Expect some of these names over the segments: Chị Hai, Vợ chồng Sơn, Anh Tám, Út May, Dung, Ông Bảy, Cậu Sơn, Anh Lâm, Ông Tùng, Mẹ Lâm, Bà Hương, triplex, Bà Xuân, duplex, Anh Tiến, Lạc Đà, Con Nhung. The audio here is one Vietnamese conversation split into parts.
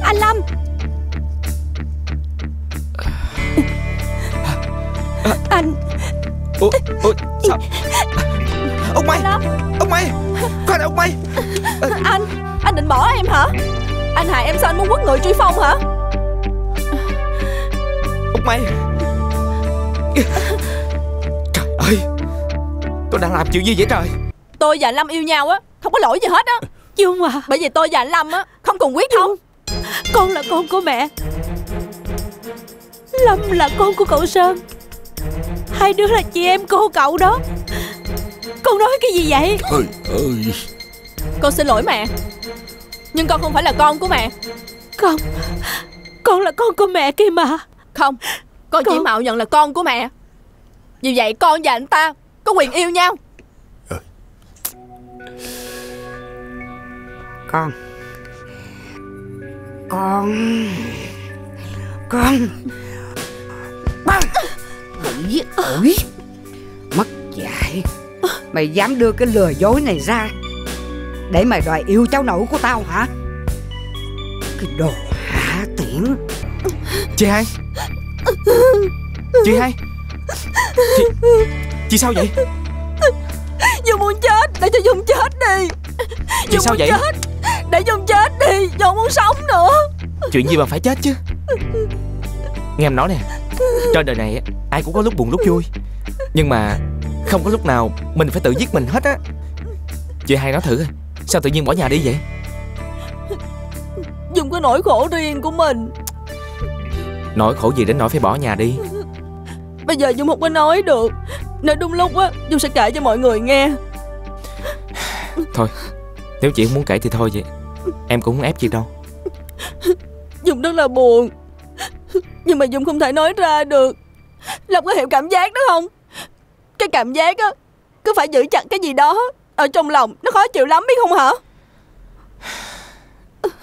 Anh Lâm. Anh. Ôi sao? Ông May. Ông May. Khoan đã ông May. Anh. Anh định bỏ em hả? Anh hại em sao? Anh muốn quất người truy phong hả? Ông May. Trời ơi, tôi đang làm chuyện gì vậy trời? Tôi và anh Lâm yêu nhau á, không có lỗi gì hết á. Dung à, bởi vì tôi và anh Lâm á không cùng quyết không. Con là con của mẹ, Lâm là con của cậu Sơn. Hai đứa là chị em cô cậu đó. Con nói cái gì vậy? Con xin lỗi mẹ, nhưng con không phải là con của mẹ. Con là con của mẹ kia mà. Không, con chỉ mạo nhận là con của mẹ. Vì vậy con và anh ta có quyền yêu nhau. Con giết ủi. Mất dạy. Mày dám đưa cái lừa dối này ra để mày đòi yêu cháu nội của tao hả? Cái đồ hạ tiện. Chị Hai. Chị Hai. Chị sao vậy? Dung muốn chết, để cho Dung chết đi. Chị sao vậy? Chết, để Dung chết đi, Dung muốn sống nữa. Chuyện gì mà phải chết chứ? Nghe em nói nè, trên đời này ai cũng có lúc buồn lúc vui, nhưng mà không có lúc nào mình phải tự giết mình hết á. Chị Hai nói thử, sao tự nhiên bỏ nhà đi vậy? Dung có nỗi khổ riêng của mình. Nỗi khổ gì đến nỗi phải bỏ nhà đi? Bây giờ Dung không có nói được, nên đúng lúc á Dung sẽ kể cho mọi người nghe. Thôi, nếu chị muốn kể thì thôi vậy, em cũng không ép chị đâu. Dung rất là buồn, nhưng mà Dung không thể nói ra được. Lòng có hiểu cảm giác đó không? Cái cảm giác á, cứ phải giữ chặt cái gì đó ở trong lòng, nó khó chịu lắm biết không hả?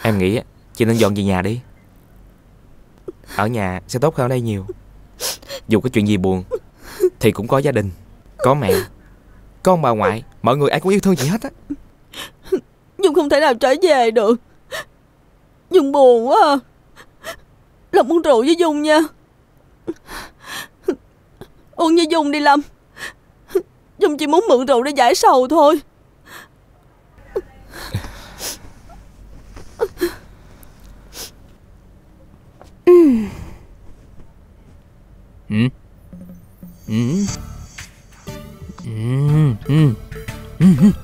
Em nghĩ chị nên dọn về nhà đi, ở nhà sẽ tốt hơn ở đây nhiều. Dù có chuyện gì buồn thì cũng có gia đình, có mẹ, có ông bà ngoại, mọi người ai cũng yêu thương chị hết á. Dung không thể nào trở về được. Dung buồn quá à. Lâm uống rượu với Dung nha. Uống với Dung đi Lâm. Dung chỉ muốn mượn rượu để giải sầu thôi.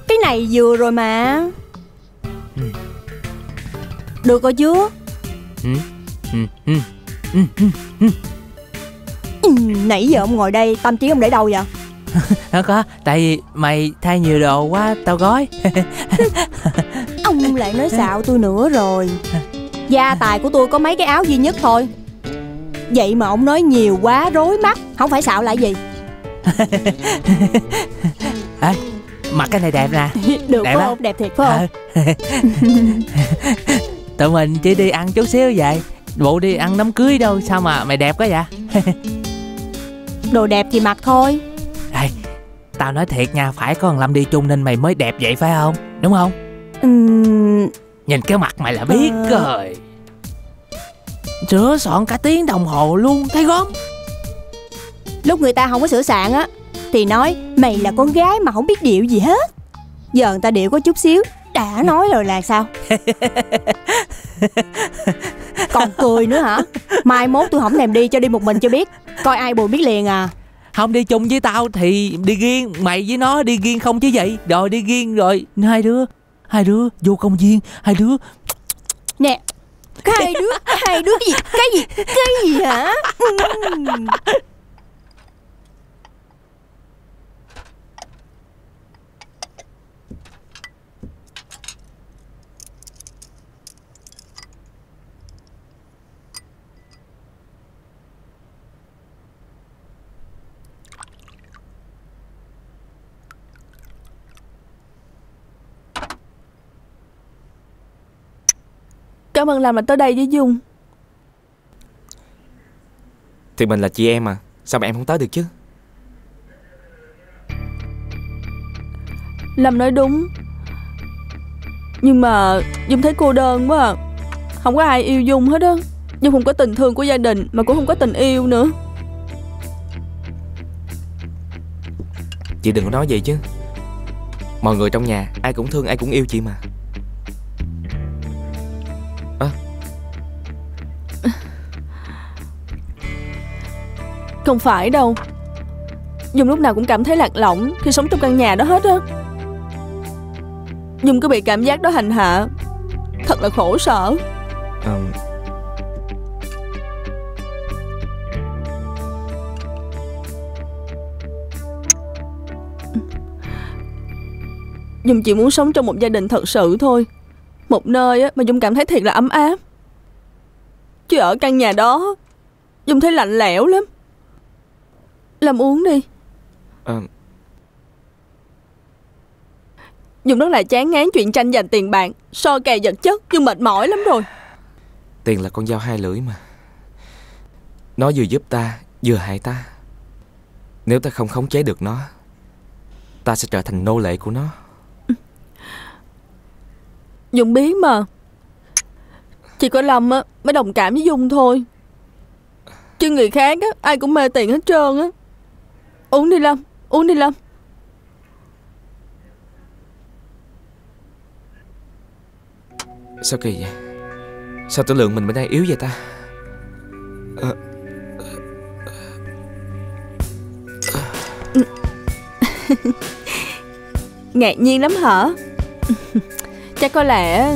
Cái này vừa rồi mà. Được rồi chứ? Nãy giờ ông ngồi đây tâm trí ông để đâu vậy? Không có, tại vì mày thay nhiều đồ quá tao gói. Ông lại nói xạo tôi nữa rồi. Gia tài của tôi có mấy cái áo duy nhất thôi, vậy mà ông nói nhiều quá rối mắt. Không phải xạo lại gì. À, mặc cái này đẹp nè. Được đẹp không? Đẹp thiệt phải không? Tụi mình chỉ đi ăn chút xíu vậy, bộ đi ăn đám cưới đâu, sao mà mày đẹp quá vậy? Đồ đẹp thì mặc thôi. Ê, tao nói thiệt nha, phải có thằng Lâm đi chung nên mày mới đẹp vậy phải không? Đúng không? Nhìn cái mặt mày là biết rồi. Sửa soạn cả tiếng đồng hồ luôn, thấy gớm. Lúc người ta không có sửa soạn á thì nói mày là con gái mà không biết điệu gì hết. Giờ người ta điệu có chút xíu đã nói rồi là sao? Còn cười nữa hả? Mai mốt tôi không thèm đi, cho đi một mình cho biết, coi ai buồn biết liền à. Không đi chung với tao thì đi riêng, mày với nó đi riêng không chứ vậy. Rồi đi riêng rồi, hai đứa vô công viên, hai đứa nè. Hai đứa cái gì? Cái gì hả? Cảm ơn Lâm đã tới đây với Dung. Thì mình là chị em mà, sao mà em không tới được chứ? Lâm nói đúng. Nhưng mà Dung thấy cô đơn quá à. Không có ai yêu Dung hết á. Dung không có tình thương của gia đình, mà cũng không có tình yêu nữa. Chị đừng có nói vậy chứ. Mọi người trong nhà ai cũng thương ai cũng yêu chị mà. Không phải đâu. Dung lúc nào cũng cảm thấy lạc lõng khi sống trong căn nhà đó hết á. Dung cứ bị cảm giác đó hành hạ. Thật là khổ sở. Dung chỉ muốn sống trong một gia đình thật sự thôi. Một nơi mà Dung cảm thấy thiệt là ấm áp. Chứ ở căn nhà đó Dung thấy lạnh lẽo lắm. Làm uống đi. Dung rất là chán ngán chuyện tranh giành tiền bạc, so kè vật chất. Dung mệt mỏi lắm rồi. Tiền là con dao hai lưỡi mà. Nó vừa giúp ta vừa hại ta. Nếu ta không khống chế được nó, ta sẽ trở thành nô lệ của nó. Dung biết mà. Chỉ có Lâm mới đồng cảm với Dung thôi. Chứ người khác ai cũng mê tiền hết trơn á. Uống đi Lâm, uống đi Lâm. Sao kỳ vậy? Sao tử lượng mình bữa nay yếu vậy ta? Ngạc nhiên lắm hả? Chắc có lẽ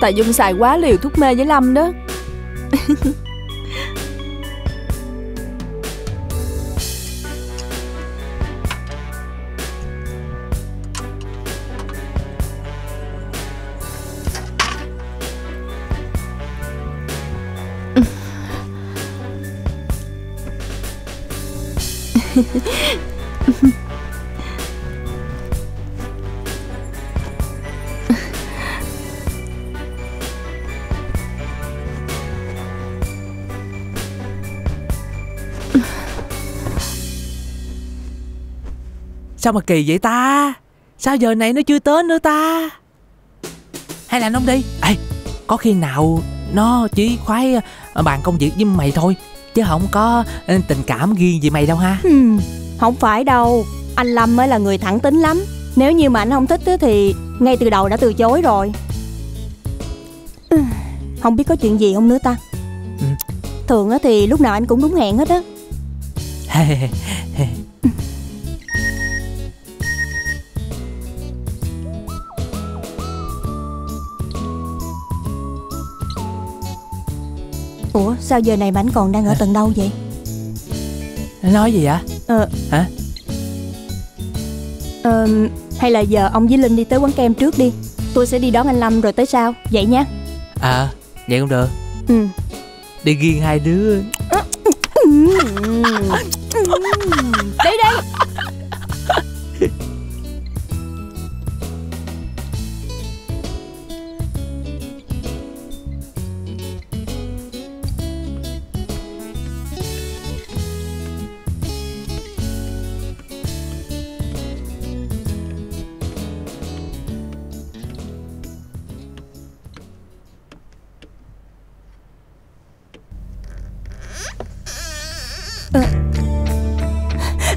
tại Dung xài quá liều thuốc mê với Lâm đó. Sao mà kỳ vậy ta? Sao giờ này nó chưa tới nữa ta? Hay là nó không đi? Ê, có khi nào nó chỉ khoái bàn công việc với mày thôi, chứ không có tình cảm riêng gì mày đâu ha? Không phải đâu. Anh Lâm mới là người thẳng tính lắm. Nếu như mà anh không thích thì ngay từ đầu đã từ chối rồi. Không biết có chuyện gì không nữa ta? Thường thì lúc nào anh cũng đúng hẹn hết á. Ủa sao giờ này mà anh còn đang ở tầng đâu vậy? Nói gì vậy? Hả? Hay là giờ ông với Linh đi tới quán kem trước đi. Tôi sẽ đi đón anh Lâm rồi tới sau. Vậy nha. Vậy cũng được. Đi ghiêng hai đứa. Đi đi.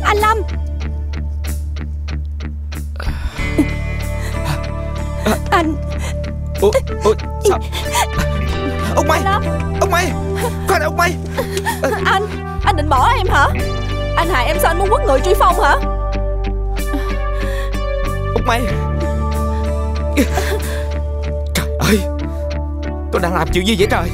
Anh Lâm. Anh. Ủa sao? Ông May. Ông May. Khoan, ông May. Anh định bỏ em hả? Anh hại em sao? Anh muốn quất người truy phong hả? Ông May. Trời ơi, tôi đang làm chuyện gì vậy trời?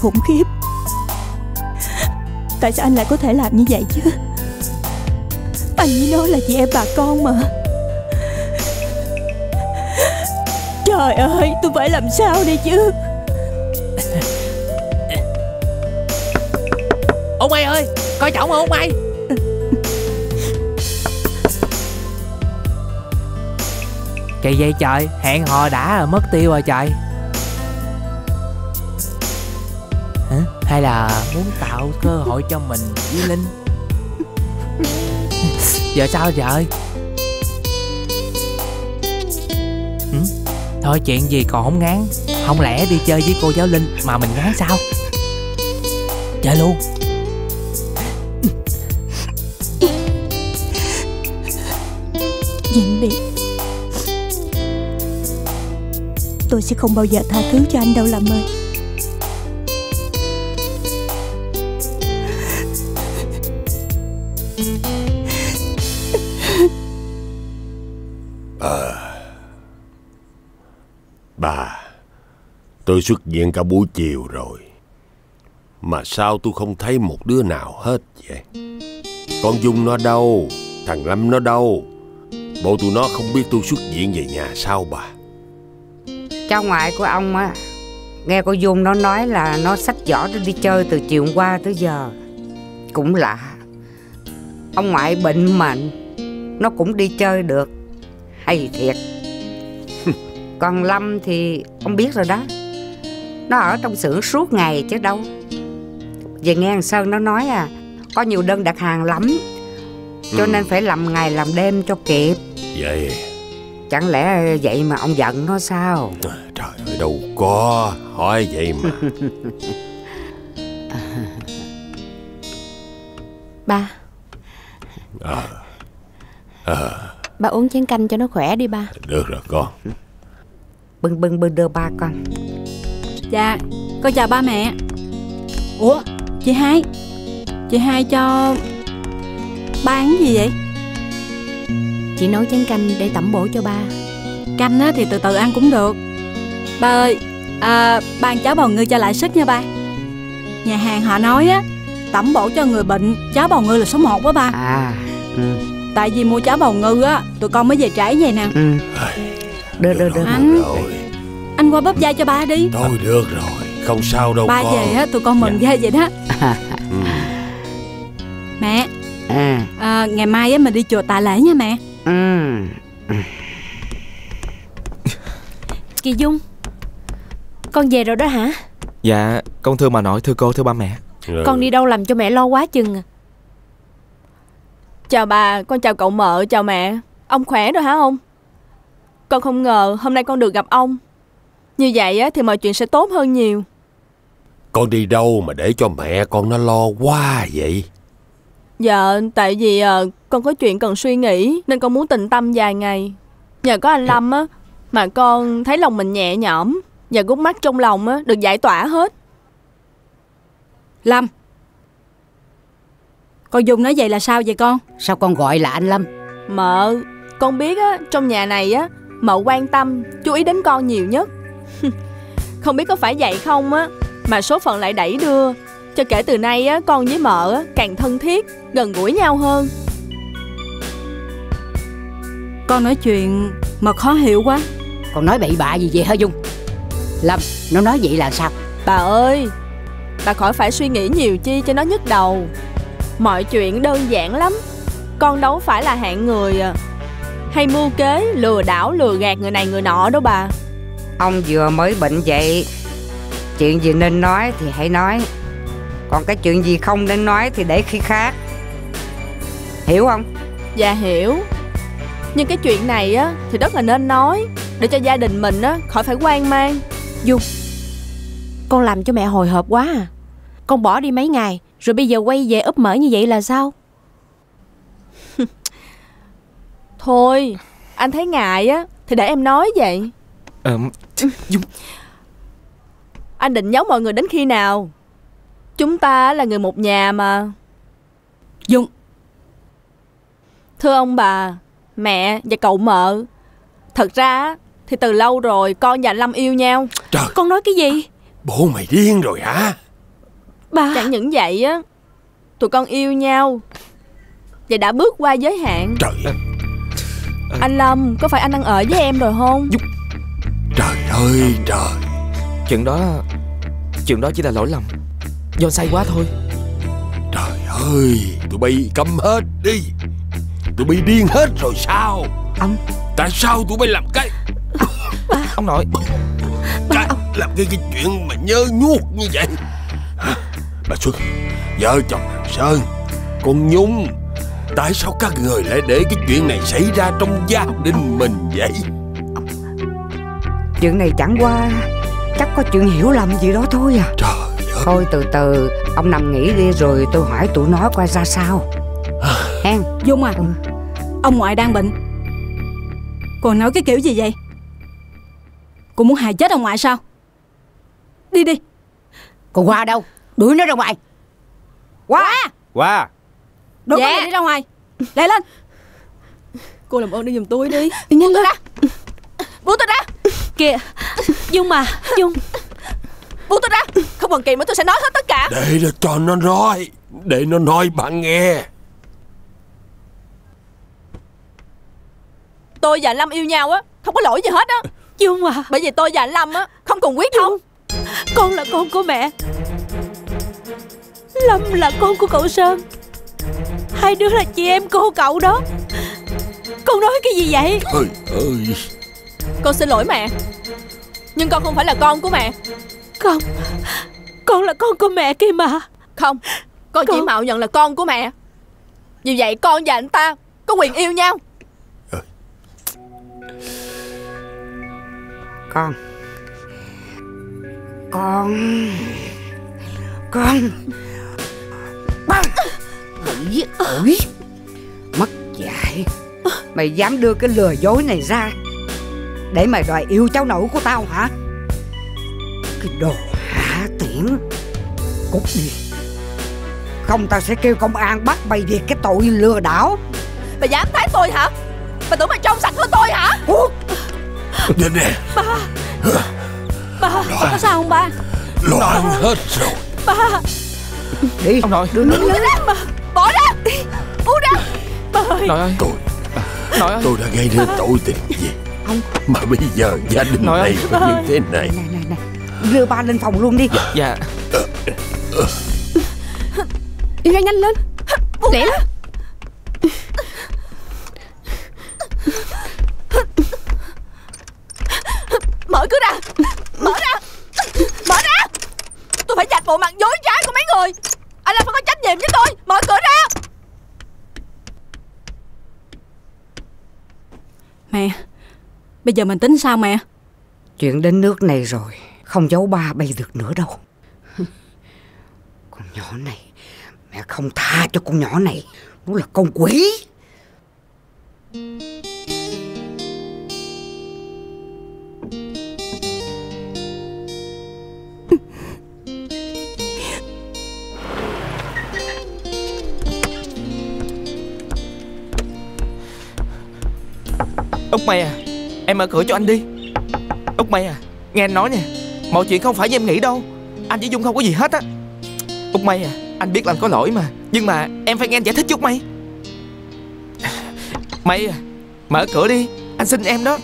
Khủng khiếp. Tại sao anh lại có thể làm như vậy chứ? Anh với nó là chị em bà con mà. Trời ơi, tôi phải làm sao đây chứ? Ông Bảy ơi, coi trọng không ông Bảy? Kỳ vậy trời, hẹn hò đã mất tiêu rồi trời. Hả? Hay là muốn tạo cơ hội cho mình với Linh? Giờ sao trời? Ừ? Thôi chuyện gì còn không ngán. Không lẽ đi chơi với cô giáo Linh mà mình ngán sao? Chơi luôn. Vĩnh biệt. Tôi sẽ không bao giờ tha thứ cho anh đâu Lâm ơi. Bà, tôi xuất viện cả buổi chiều rồi mà sao tôi không thấy một đứa nào hết vậy? Con Dung nó đâu? Thằng Lâm nó đâu? Bộ tụi nó không biết tôi xuất viện về nhà sao bà? Cháu ngoại của ông á, nghe cô Dung nó nói là nó xách giỏ nó đi chơi từ chiều hôm qua tới giờ. Cũng lạ, ông ngoại bệnh mạnh nó cũng đi chơi được. Hay thiệt. Còn Lâm thì ông biết rồi đó, nó ở trong xưởng suốt ngày chứ đâu. Về nghe thằng Sơn nó nói à, có nhiều đơn đặt hàng lắm, cho nên phải làm ngày làm đêm cho kịp. Vậy chẳng lẽ vậy mà ông giận nó sao? Trời ơi đâu có, hỏi vậy mà. Ba ba uống chén canh cho nó khỏe đi ba. Được rồi con. Bưng bưng bưng đưa ba con. Dạ con chào ba mẹ. Ủa chị Hai, chị Hai cho ba ăn gì vậy? Chị nấu chén canh để tẩm bổ cho ba. Canh á thì từ từ ăn cũng được. Ba ơi, ba ăn cháo bào ngư cho lại sức nha ba. Nhà hàng họ nói á, tẩm bổ cho người bệnh cháo bào ngư là số 1 đó ba. Tại vì mua cháo bào ngư á, tụi con mới về trễ vậy nè. Được anh qua bóp vai cho ba đi. Thôi được rồi, không sao đâu ba. Con về á, tụi con mừng ghê vậy đó. Mẹ, ngày mai á mình đi chùa Tà Lễ nha mẹ. Kỳ Dung, con về rồi đó hả? Dạ, con thưa bà nội, thưa cô, thưa ba mẹ. Con đi đâu làm cho mẹ lo quá chừng à. Chào bà, con chào cậu mợ, chào mẹ. Ông khỏe rồi hả ông? Con không ngờ hôm nay con được gặp ông. Như vậy á thì mọi chuyện sẽ tốt hơn nhiều. Con đi đâu mà để cho mẹ con nó lo quá vậy? Dạ, tại vì con có chuyện cần suy nghĩ nên con muốn tịnh tâm vài ngày. Nhờ có anh Lâm á mà con thấy lòng mình nhẹ nhõm và gút mắt trong lòng á được giải tỏa hết. Lâm, con Dung nói vậy là sao vậy con? Sao con gọi là anh Lâm? Mợ, con biết á, trong nhà này á mợ quan tâm, chú ý đến con nhiều nhất. Không biết có phải vậy không á mà số phận lại đẩy đưa cho kể từ nay á con với mợ á càng thân thiết, gần gũi nhau hơn. Con nói chuyện mà khó hiểu quá. Con nói bậy bạ gì vậy hả Dung? Lâm, nó nói vậy là sao? Bà ơi, bà khỏi phải suy nghĩ nhiều chi cho nó nhức đầu. Mọi chuyện đơn giản lắm. Con đâu phải là hạng người hay mưu kế lừa đảo lừa gạt người này người nọ đó bà. Ông vừa mới bệnh vậy, chuyện gì nên nói thì hãy nói, còn cái chuyện gì không nên nói thì để khi khác. Hiểu không? Dạ hiểu. Nhưng cái chuyện này á thì rất là nên nói, để cho gia đình mình á khỏi phải hoang mang. Dung, con làm cho mẹ hồi hộp quá à. Con bỏ đi mấy ngày rồi bây giờ quay về úp mở như vậy là sao? Thôi, anh thấy ngại á thì để em nói vậy. Dung, anh định giấu mọi người đến khi nào? Chúng ta là người một nhà mà. Dung, thưa ông bà, mẹ và cậu mợ, thật ra thì từ lâu rồi con và Lâm yêu nhau. Trời, con nói cái gì? Bộ mày điên rồi hả? Bà, chẳng những vậy á, tụi con yêu nhau và đã bước qua giới hạn. Trời ơi, anh Lâm, có phải anh ăn ở với em rồi không? Dung, trời ơi trời. Chuyện đó chỉ là lỗi lầm do sai quá thôi. Trời Ơi, tụi bay câm hết đi. Tụi bay điên hết rồi sao? Ông, tại sao tụi bay làm cái ba. Ông nội cái, ông. Làm cái chuyện mà nhớ nhuốc như vậy hả? Bà Xuân, vợ chồng Sơn, con Nhung, tại sao các người lại để cái chuyện này xảy ra trong gia đình mình vậy? Chuyện này chẳng qua chắc có chuyện hiểu lầm gì đó thôi à. Trời ơi. Thôi từ từ, ông nằm nghỉ đi rồi tôi hỏi tụi nó coi ra sao. Hen. Dung à, ông ngoại đang bệnh. Còn nói cái kiểu gì vậy? Cô muốn hại chết ông ngoại sao? Đi đi. Cô Qua đâu? Đuổi nó ra ngoài. Qua. Qua. Đúng dạ. Con đi ra ngoài. Lại lên. Cô làm ơn đi giùm tôi đi. Buông tôi ra. Buông tôi ra. Kìa Dung mà. Dung, buông tôi ra. Không còn kỳ nữa tôi sẽ nói hết tất cả. Để cho nó nói. Để nó nói bạn nghe. Tôi và anh Lâm yêu nhau á, không có lỗi gì hết á Dung à. Bởi vì tôi và anh Lâm á không cùng huyết thống. Con là con của mẹ, Lâm là con của cậu Sơn. Hai đứa là chị em cô cậu đó. Con nói cái gì vậy? Trời ơi. Con xin lỗi mẹ, nhưng con không phải là con của mẹ. Không, con là con của mẹ kia mà. Không, con chỉ mạo nhận là con của mẹ. Vì vậy con và anh ta có quyền yêu nhau. Con Băng. Ôi, ôi. Mất dạy. Mày dám đưa cái lừa dối này ra để mày đòi yêu cháu nội của tao hả? Cái đồ hạ tiện. Cút đi, không tao sẽ kêu công an bắt mày vì cái tội lừa đảo. Mày dám thấy tôi hả? Mày tưởng mày trong sạch của tôi hả? Nhìn nè. Ba. Ba, ba có sao không ba? Loạn hết rồi. Ba. Đi. Ông nội, đưa nó ra. Ba. Bỏ ra. Buông ra. Ba ơi. Nội ơi. Tôi. Nội ơi. Tôi đã gây ra tội tình gì ông. Mà bây giờ gia đình này như thế này. Này. Đưa ba lên phòng luôn đi. Dạ. Đi nhanh lên. Để đó. Mở cửa ra. Mở ra. Tôi phải chạch bộ mặt dối trá của mấy người. Anh Lâm phải có trách nhiệm với tôi. Mở cửa ra. Mẹ, bây giờ mình tính sao mẹ? Chuyện đến nước này rồi, không giấu ba bây được nữa đâu. Con nhỏ này, mẹ không tha cho con nhỏ này. Nó là con quỷ. Út May à, em mở cửa cho anh đi. Út May à, nghe anh nói nè, mọi chuyện không phải như em nghĩ đâu. Anh với Dung không có gì hết á. Út May à, anh biết là anh có lỗi mà, nhưng mà em phải nghe anh giải thích chứ Út May. May à, mở cửa đi, anh xin em đó.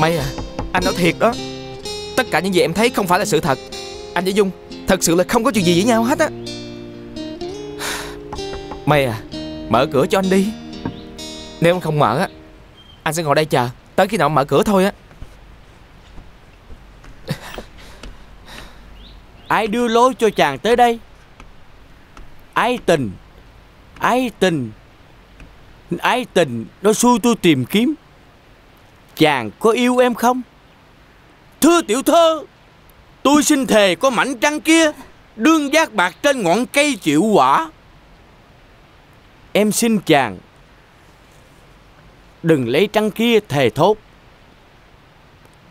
May à, anh nói thiệt đó. Tất cả những gì em thấy không phải là sự thật. Anh với Dung thật sự là không có chuyện gì với nhau hết á. May à, mở cửa cho anh đi. Nếu anh không mở á, anh sẽ ngồi đây chờ tới khi nào mở cửa thôi á. Ai đưa lối cho chàng tới đây? Ái tình nó xui tôi tìm kiếm. Chàng có yêu em không? Thưa tiểu thơ, tôi xin thề có mảnh trăng kia đương giác bạc trên ngọn cây chịu quả. Em xin chàng đừng lấy trăng kia thề thốt.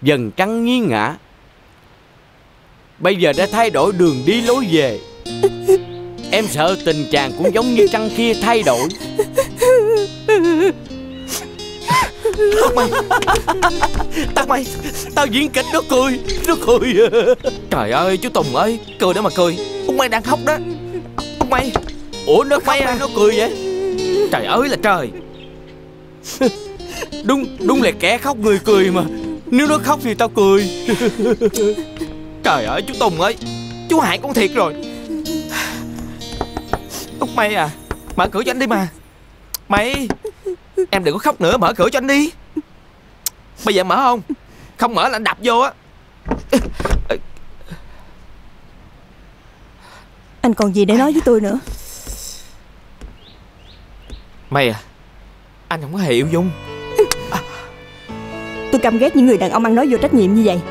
Dần trăng nghiêng ngã, bây giờ đã thay đổi đường đi lối về. Em sợ tình chàng cũng giống như trăng kia thay đổi. Tao mày, tao diễn kịch nó cười. Trời ơi chú Tùng ơi, cười đó mà cười. Ông May đang khóc đó. Ông May. Ủa nó May à, nó cười vậy? Trời ơi là trời. Đúng là kẻ khóc người cười mà. Nếu nó khóc thì tao cười. Trời ơi chú Tùng ơi, chú hại con thiệt rồi. Ông Mày à, mở cửa cho anh đi mà. Mày, em đừng có khóc nữa, mở cửa cho anh đi. Bây giờ mở không? Không mở là anh đập vô á. Anh còn gì để nói với tôi nữa? Mày à, anh không có hề yêu Dung. Tôi căm ghét những người đàn ông ăn nói vô trách nhiệm như vậy.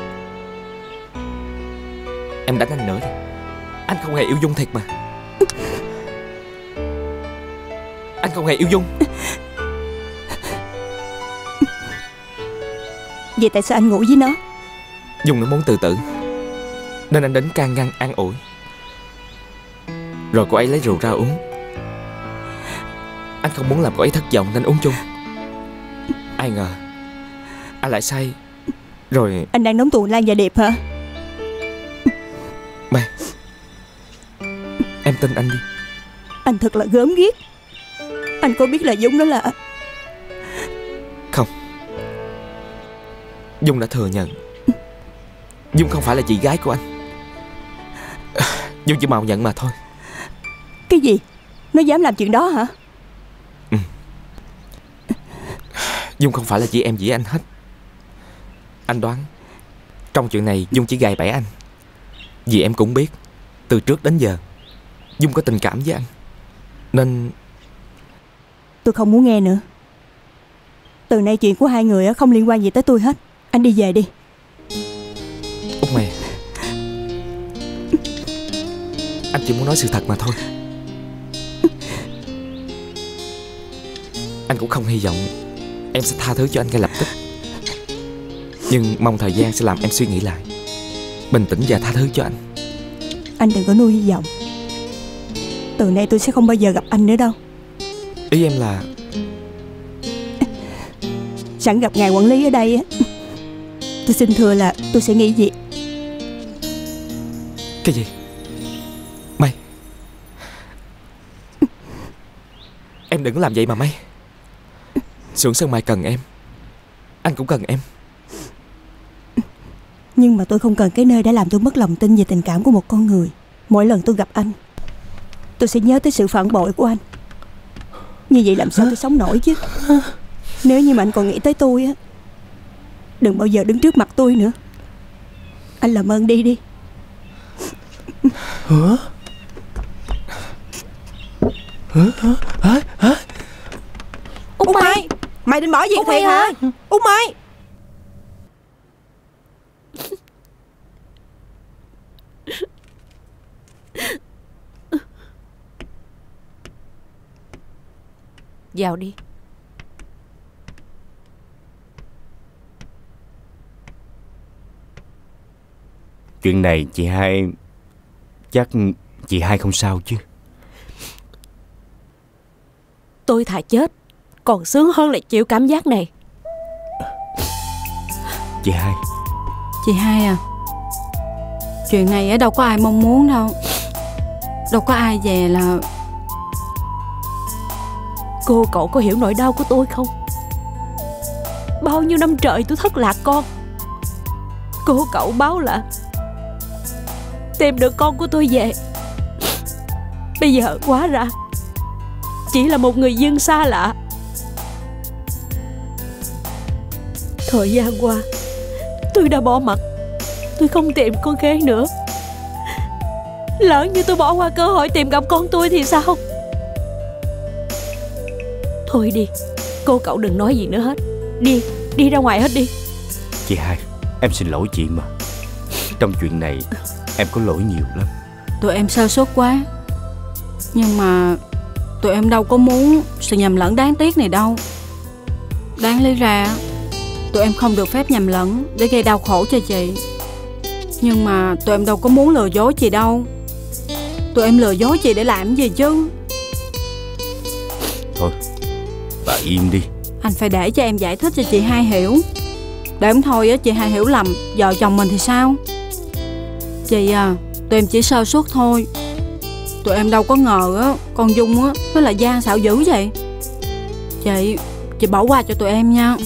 Em đánh anh nữa đi. Anh không hề yêu Dung thiệt mà. Anh không hề yêu Dung. Vậy tại sao anh ngủ với nó? Dung nó muốn tự tử nên anh đến can ngăn an ủi, rồi cô ấy lấy rượu ra uống. Anh không muốn làm cô ấy thất vọng nên uống chung. Ai ngờ anh lại say. Rồi anh đang đóng tù Lan và Điệp hả? Mẹ, em tin anh đi. Anh thật là gớm ghiếc. Anh có biết là Dung đó là... Không, Dung đã thừa nhận. Dung không phải là chị gái của anh. Dung chỉ mạo nhận mà thôi. Cái gì? Nó dám làm chuyện đó hả? Ừ. Dung không phải là chị em dĩ anh hết. Anh đoán trong chuyện này Dung chỉ gài bẫy anh. Vì em cũng biết, từ trước đến giờ Dung có tình cảm với anh. Nên... Tôi không muốn nghe nữa. Từ nay chuyện của hai người không liên quan gì tới tôi hết. Anh đi về đi. Út mày, anh chỉ muốn nói sự thật mà thôi. Anh cũng không hy vọng em sẽ tha thứ cho anh ngay lập tức, nhưng mong thời gian sẽ làm em suy nghĩ lại, bình tĩnh và tha thứ cho anh. Anh đừng có nuôi hy vọng. Từ nay tôi sẽ không bao giờ gặp anh nữa đâu. Ý em là... Sẵn gặp ngài quản lý ở đây, tôi xin thưa là tôi sẽ nghỉ việc. Cái gì? Mày, em đừng có làm vậy mà Mày. Xưởng sơn mài cần em, anh cũng cần em. Nhưng mà tôi không cần cái nơi đã làm tôi mất lòng tin về tình cảm của một con người. Mỗi lần tôi gặp anh, tôi sẽ nhớ tới sự phản bội của anh. Như vậy làm sao tôi sống nổi chứ? Nếu như mà anh còn nghĩ tới tôi á, đừng bao giờ đứng trước mặt tôi nữa. Anh làm ơn đi đi. Hả? Hả? Út Mai, mày định bỏ việc thiệt hả? Út Mai, vào đi. Chuyện này chị Hai... Chắc chị Hai không sao chứ? Tôi thà chết còn sướng hơn là chịu cảm giác này. Chị Hai... Chị Hai à, chuyện này đâu có ai mong muốn đâu. Đâu có ai về là... Cô cậu có hiểu nỗi đau của tôi không? Bao nhiêu năm trời tôi thất lạc con. Cô cậu báo là tìm được con của tôi về. Bây giờ hóa ra chỉ là một người dân xa lạ. Thời gian qua tôi đã bỏ mặc. Tôi không tìm con gái nữa. Lỡ như tôi bỏ qua cơ hội tìm gặp con tôi thì sao? Thôi đi, cô cậu đừng nói gì nữa hết. Đi, đi ra ngoài hết đi. Chị Hai, em xin lỗi chị mà. Trong chuyện này em có lỗi nhiều lắm. Tụi em sơ suất quá. Nhưng mà tụi em đâu có muốn sự nhầm lẫn đáng tiếc này đâu. Đáng lý ra tụi em không được phép nhầm lẫn để gây đau khổ cho chị. Nhưng mà tụi em đâu có muốn lừa dối chị đâu. Tụi em lừa dối chị để làm gì chứ? Thôi, bà im đi. Anh phải để cho em giải thích cho chị Hai hiểu. Để không thôi chị Hai hiểu lầm vợ chồng mình thì sao? Chị à, tụi em chỉ sơ suất thôi. Tụi em đâu có ngờ á, con Dung á nó là gian xạo dữ vậy. Chị bỏ qua cho tụi em nha.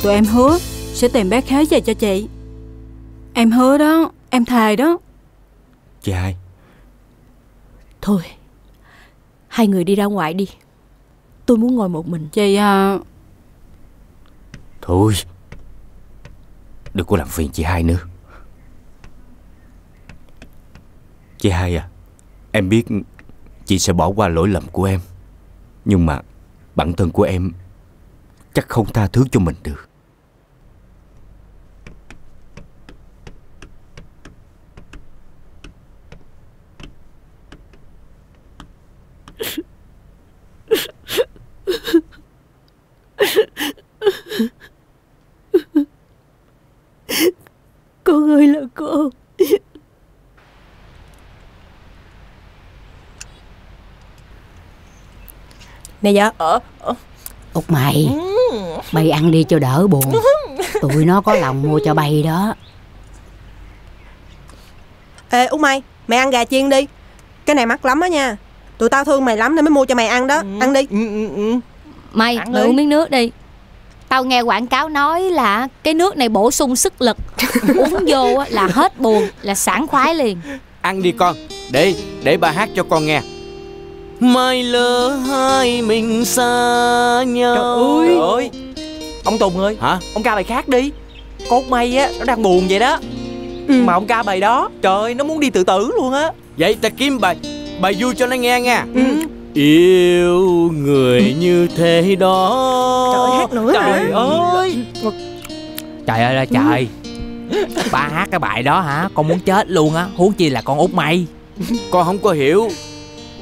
Tụi em hứa sẽ tìm bé khế về cho chị. Em hứa đó, em thề đó. Chị Hai. Thôi, Hai người đi ra ngoài đi, tôi muốn ngồi một mình. Chị à... Thôi, đừng có làm phiền chị Hai nữa. Chị Hai à, em biết chị sẽ bỏ qua lỗi lầm của em, nhưng mà bản thân của em chắc không tha thứ cho mình được. Con ơi là con. Nè vợ. Út mày, bay ăn đi cho đỡ buồn. Tụi nó có lòng mua cho bay đó. Ê Út mày, mày ăn gà chiên đi, cái này mắc lắm đó nha. Tụi tao thương mày lắm nên mới mua cho mày ăn đó. Ăn đi. Mày mày uống miếng nước đi. Tao nghe quảng cáo nói là cái nước này bổ sung sức lực. Uống vô là hết buồn, là sảng khoái liền. Ăn đi con. Đi, để bà hát cho con nghe. Mai lỡ hai mình xa nhau. Trời ơi, ông Tùng ơi. Hả? Ông ca bài khác đi. Cốt mày á, nó đang buồn vậy đó. Mà ông ca bài đó, trời, nó muốn đi tự tử luôn á. Vậy ta kiếm bài vui cho nó nghe nha. Yêu người như thế đó. Trời ơi, hát nữa. Trời ơi. Trời ơi là trời. Ba hát cái bài đó hả? Con muốn chết luôn á, huống chi là con út mày. Con không có hiểu,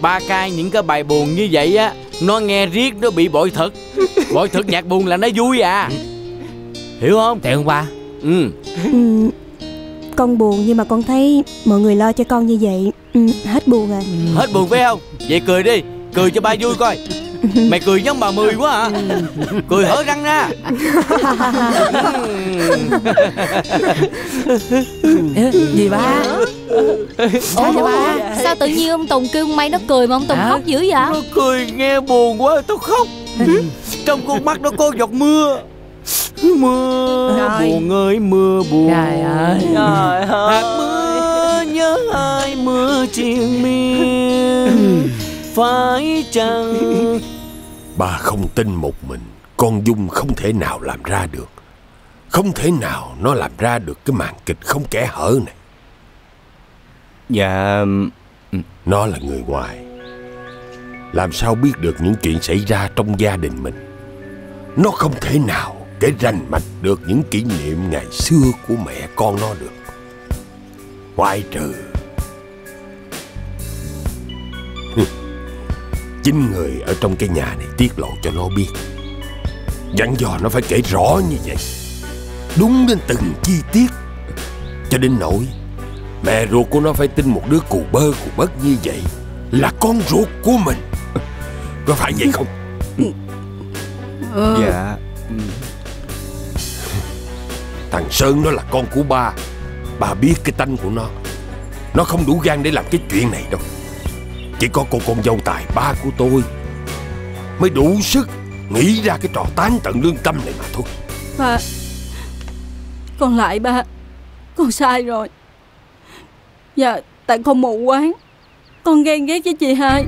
ba ca những cái bài buồn như vậy á, nó nghe riết nó bị bội thực. Bội thực nhạc buồn là nó vui à. Hiểu không? Thiệt không ba? Con buồn nhưng mà con thấy mọi người lo cho con như vậy, hết buồn à. Hết buồn phải không? Vậy cười đi, cười cho ba vui coi. Mày cười giống bà Mười quá hả? Cười hở răng ra. Gì ba? Sao vậy ba? Sao tự nhiên ông Tùng kêu mày nó cười mà ông Tùng khóc dữ vậy? Nó cười nghe buồn quá tao khóc. Trong con mắt nó có giọt mưa. Mưa rồi. Buồn ơi mưa buồn. Trời ơi, trời ơi. Mưa nhớ ai mưa triền miên. Phải chăng bà không tin một mình con Dung không thể nào làm ra được. Không thể nào nó làm ra được cái màn kịch không kẽ hở này. Dạ, nó là người ngoài, làm sao biết được những chuyện xảy ra trong gia đình mình. Nó không thể nào để rành mạch được những kỷ niệm ngày xưa của mẹ con nó được. Ngoại trừ chính người ở trong cái nhà này tiết lộ cho nó biết, dặn dò nó phải kể rõ như vậy, đúng đến từng chi tiết, cho đến nỗi mẹ ruột của nó phải tin một đứa cù bơ cù bất như vậy là con ruột của mình. Có phải vậy không? Dạ. Thằng Sơn nó là con của ba. Bà biết cái tánh của nó. Nó không đủ gan để làm cái chuyện này đâu. Chỉ có cô con dâu tài ba của tôi mới đủ sức nghĩ ra cái trò tán tận lương tâm này mà thôi. Ba, con lại ba. Con sai rồi. Dạ, tại con mù quáng, con ghen ghét với chị Hai.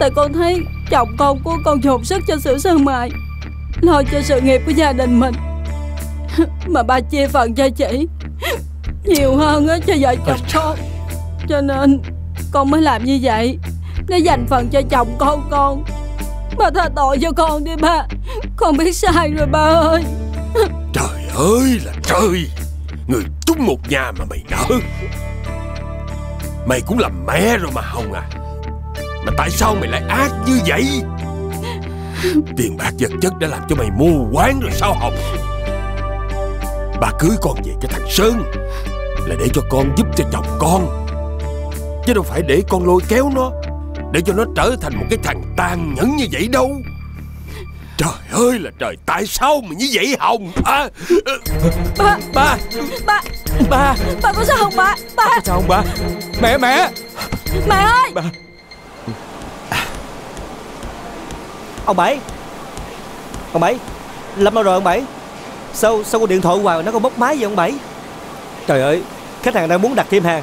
Tại con thấy chồng con của con dồn sức cho sự sơ mài, lo cho sự nghiệp của gia đình mình, mà ba chia phần cho chị nhiều hơn á, cho vợ chồng con. Cho nên con mới làm như vậy, để dành phần cho chồng con. Con, ba tha tội cho con đi ba. Con biết sai rồi ba ơi. Trời ơi là trời. Người chung một nhà mà mày nỡ. Mày cũng làm mẹ rồi mà Hồng à. Mà tại sao mày lại ác như vậy? Tiền bạc vật chất đã làm cho mày mù quáng rồi sao Hồng? Bà cưới con về cho thằng Sơn là để cho con giúp cho chồng con, chứ đâu phải để con lôi kéo nó, để cho nó trở thành một cái thằng tàn nhẫn như vậy đâu. Trời ơi là trời, tại sao mà như vậy Hồng? Ba có sao không ba? Ba có sao không ba? Mẹ ơi ba. Ông Bảy, ông Bảy, Lâm đâu rồi ông Bảy? Sao con điện thoại hoài mà nó có bốc máy vậy ông Bảy? Trời ơi, khách hàng đang muốn đặt thêm hàng,